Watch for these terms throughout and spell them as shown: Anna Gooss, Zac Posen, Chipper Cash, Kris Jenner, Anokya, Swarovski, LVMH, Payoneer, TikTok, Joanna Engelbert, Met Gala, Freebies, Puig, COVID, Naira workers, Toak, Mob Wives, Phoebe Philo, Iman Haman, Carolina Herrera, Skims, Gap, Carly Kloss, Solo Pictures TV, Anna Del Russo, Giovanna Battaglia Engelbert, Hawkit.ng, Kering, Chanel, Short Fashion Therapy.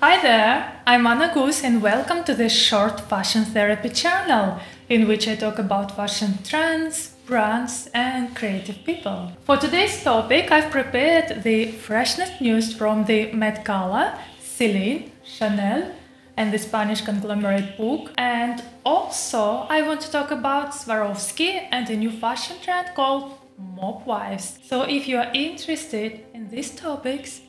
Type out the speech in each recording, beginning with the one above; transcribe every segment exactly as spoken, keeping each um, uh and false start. Hi there, I'm Anna Gooss and welcome to this short fashion therapy channel in which I talk about fashion trends, brands and creative people. For today's topic I've prepared the freshest news from the Met Gala, Celine, Chanel and the Spanish conglomerate Puig, and also I want to talk about Swarovski and a new fashion trend called Mob Wives. So if you are interested in these topics,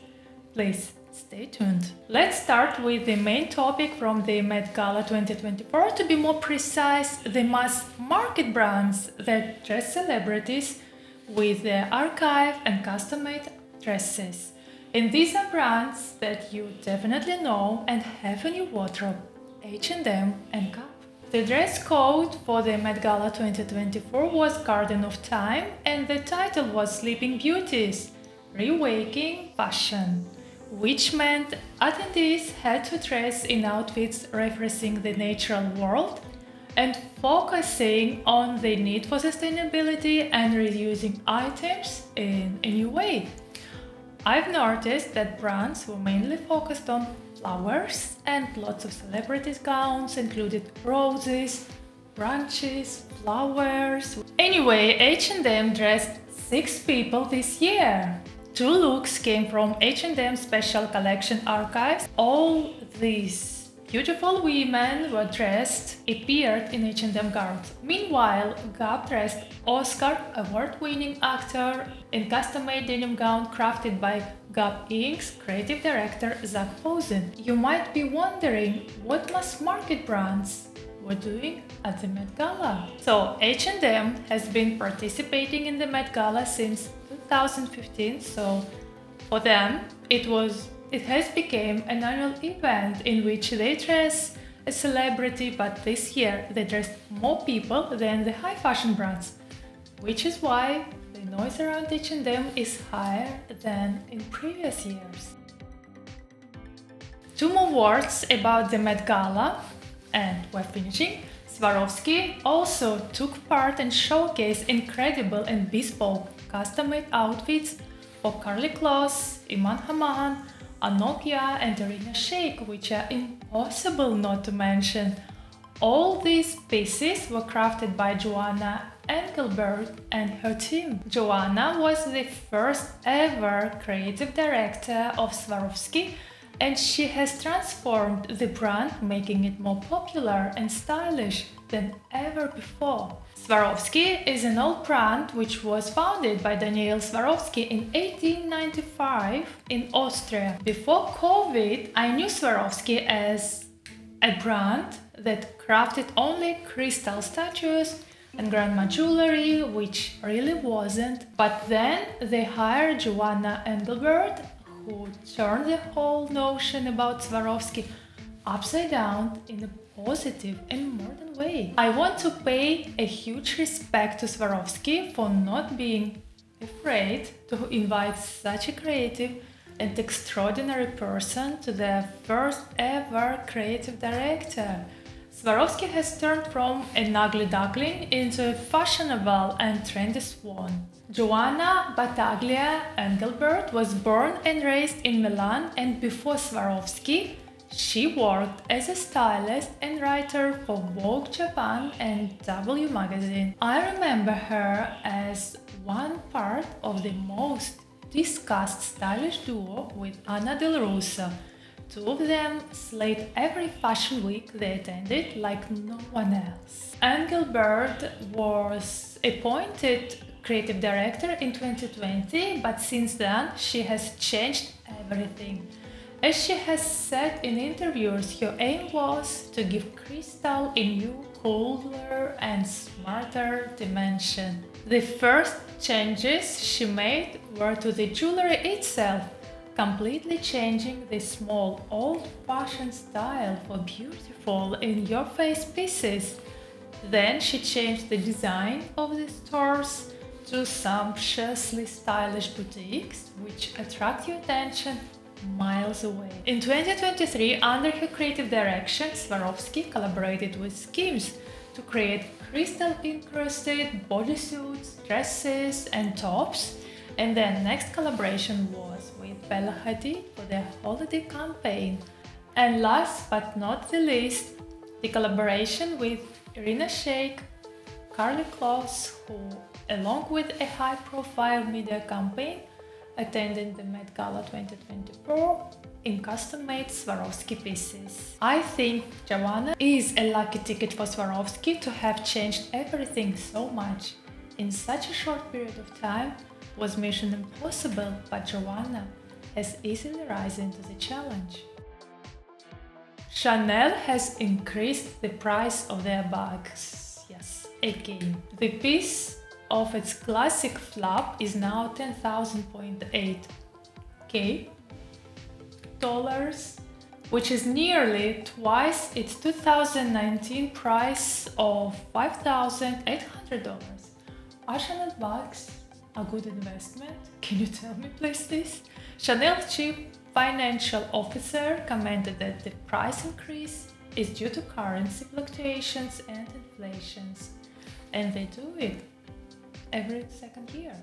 please stay tuned. Let's start with the main topic from the Met Gala twenty twenty-four. To be more precise, the mass market brands that dress celebrities with their archive and custom-made dresses. And these are brands that you definitely know and have in your wardrobe, H and M and Gap. The dress code for the Met Gala twenty twenty-four was Garden of Time, and the title was Sleeping Beauties, Rewaking Fashion, which meant attendees had to dress in outfits referencing the natural world and focusing on the need for sustainability and reusing items in a new way. I've noticed that brands were mainly focused on flowers, and lots of celebrities' gowns included roses, branches, flowers. Anyway, H and M dressed six people this year. Two looks came from H and M special collection archives. All these beautiful women were dressed, appeared in H and M gowns. Meanwhile, Gap dressed Oscar award-winning actor in custom-made denim gown crafted by Gap Incorporated's creative director Zac Posen. You might be wondering what mass-market brands were doing at the Met Gala. So H and M has been participating in the Met Gala since two thousand fifteen, so for them it was it has become an annual event in which they dress a celebrity, but this year they dressed more people than the high fashion brands, which is why the noise around H and M is higher than in previous years. Two more words about the Met Gala and we're finishing. Swarovski also took part and showcased incredible and bespoke custom-made outfits for Carly Kloss, Iman Haman, Anokya and Irina Shayk, which are impossible not to mention. All these pieces were crafted by Joanna Engelbert and her team. Joanna was the first ever creative director of Swarovski, and she has transformed the brand, making it more popular and stylish than ever before. Swarovski is an old brand which was founded by Daniel Swarovski in eighteen ninety-five in Austria. Before COVID, I knew Swarovski as a brand that crafted only crystal statues and grandma jewelry, which really wasn't. But then they hired Joanna Engelbert, who turned the whole notion about Swarovski upside down in a positive and modern way. I want to pay a huge respect to Swarovski for not being afraid to invite such a creative and extraordinary person to their first ever creative director. Swarovski has turned from an ugly duckling into a fashionable and trendy swan. Giovanna Battaglia Engelbert was born and raised in Milan, and before Swarovski, she worked as a stylist and writer for Vogue Japan and W magazine. I remember her as one part of the most discussed stylish duo with Anna Del Russo. Two of them slayed every fashion week they attended like no one else. Engelbert was appointed creative director in twenty twenty, but since then she has changed everything. As she has said in interviews, her aim was to give crystal a new, cooler and smarter dimension. The first changes she made were to the jewelry itself, completely changing the small, old-fashioned style for beautiful, in-your-face pieces. Then she changed the design of the stores to sumptuously stylish boutiques, which attract your attention miles away. In twenty twenty-three, under her creative direction, Swarovski collaborated with Skims to create crystal-encrusted bodysuits, dresses and tops. And their next collaboration was with Bella Hadid for their holiday campaign. And last but not the least, the collaboration with Irina Shayk, Carly Kloss, who, along with a high-profile media campaign, attended the Met Gala twenty twenty-four in custom-made Swarovski pieces. I think Giovanna is a lucky ticket for Swarovski to have changed everything so much. In such a short period of time was mission impossible, but Giovanna has easily risen to the challenge. Chanel has increased the price of their bags, yes, again. The piece of its classic flap is now ten thousand eight K dollars, which is nearly twice its two thousand nineteen price of five thousand eight hundred dollars. Are Chanel bags a good investment? Can you tell me please this? Chanel chief financial officer commented that the price increase is due to currency fluctuations and inflations, and they do it every second year.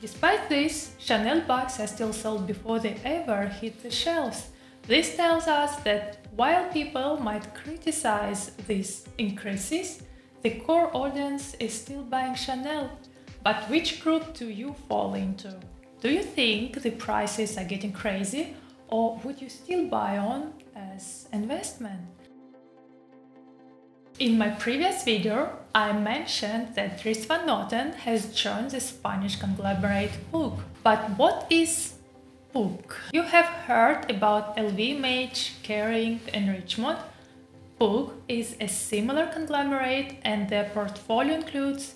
Despite this, Chanel bags are still sold before they ever hit the shelves. This tells us that while people might criticize these increases, the core audience is still buying Chanel. But which group do you fall into? Do you think the prices are getting crazy, or would you still buy on as investment? In my previous video, I mentioned that Dries Van Noten has joined the Spanish conglomerate Puig. But what is Puig? You have heard about L V M H, Kering and Richemont. Puig is a similar conglomerate and their portfolio includes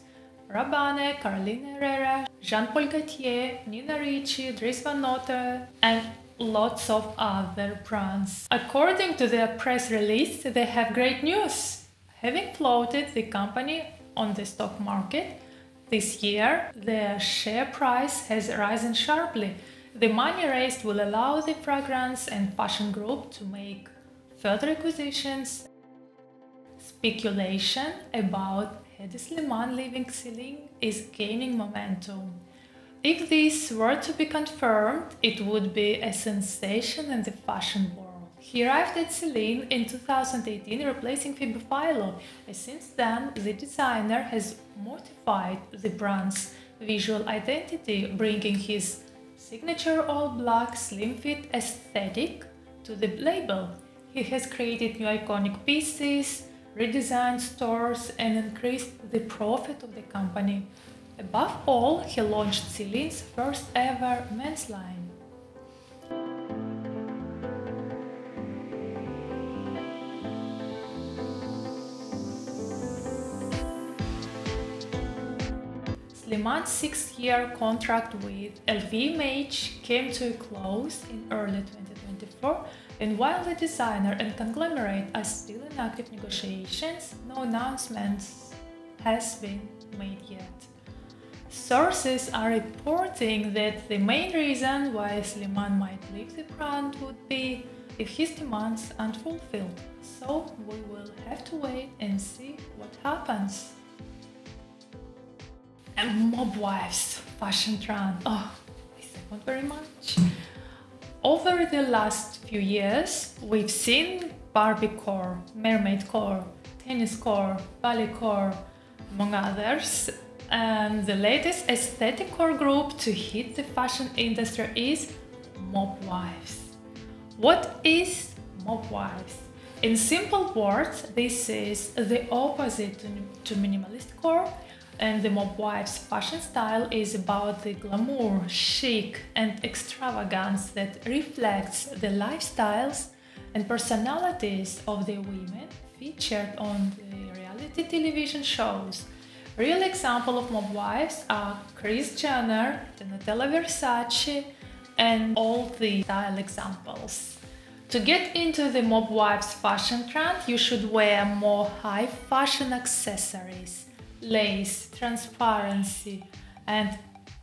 Rabanne, Carolina Herrera, Jean-Paul Gaultier, Nina Ricci, Dries Van Noten and lots of other brands. According to their press release, they have great news. Having floated the company on the stock market this year, their share price has risen sharply. The money raised will allow the fragrance and fashion group to make further acquisitions. Speculation about Hedi Slimane leaving Celine is gaining momentum. If this were to be confirmed, it would be a sensation in the fashion world. He arrived at Celine in two thousand eighteen, replacing Phoebe Philo, and since then the designer has modified the brand's visual identity, bringing his signature all-black slim fit aesthetic to the label. He has created new iconic pieces, redesigned stores and increased the profit of the company. Above all, he launched Celine's first ever men's line. Slimane's six-year contract with L V M H came to a close in early twenty twenty-four, and while the designer and conglomerate are still in active negotiations, no announcements has been made yet. Sources are reporting that the main reason why Slimane might leave the brand would be if his demands aren't fulfilled, so we will have to wait and see what happens. And Mob Wives fashion trend. Oh, I second very much. Over the last few years, we've seen Barbie core, mermaid core, tennis core, ballet core, among others. And the latest aesthetic core group to hit the fashion industry is Mob Wives. What is Mob Wives? In simple words, this is the opposite to minimalist core. And the Mob Wives fashion style is about the glamour, chic and extravagance that reflects the lifestyles and personalities of the women featured on the reality television shows. Real examples of Mob Wives are Kris Jenner, Donatella Versace and all the style examples. To get into the Mob Wives fashion trend, you should wear more high fashion accessories. Lace, transparency and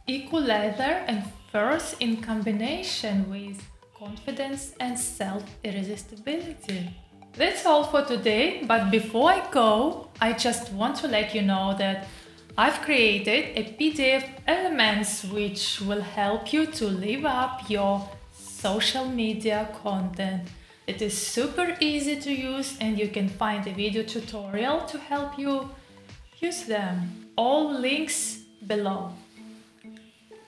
eco leather and furs in combination with confidence and self-irresistibility. That's all for today, but before I go, I just want to let you know that I've created a P D F elements which will help you to live up your social media content. It is super easy to use and you can find a video tutorial to help you use them. All links below.